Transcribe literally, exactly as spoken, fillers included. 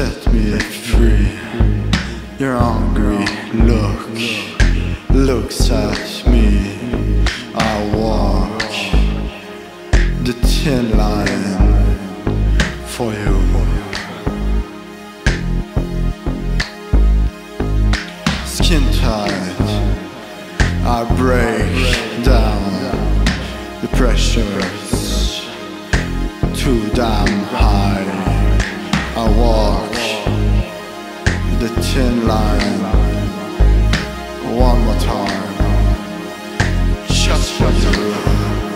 set me free. Your hungry look looks at me. I walk the thin line for you. Skin tight, I break down the pressures too damn high. I walk the thin line one more time, just for you.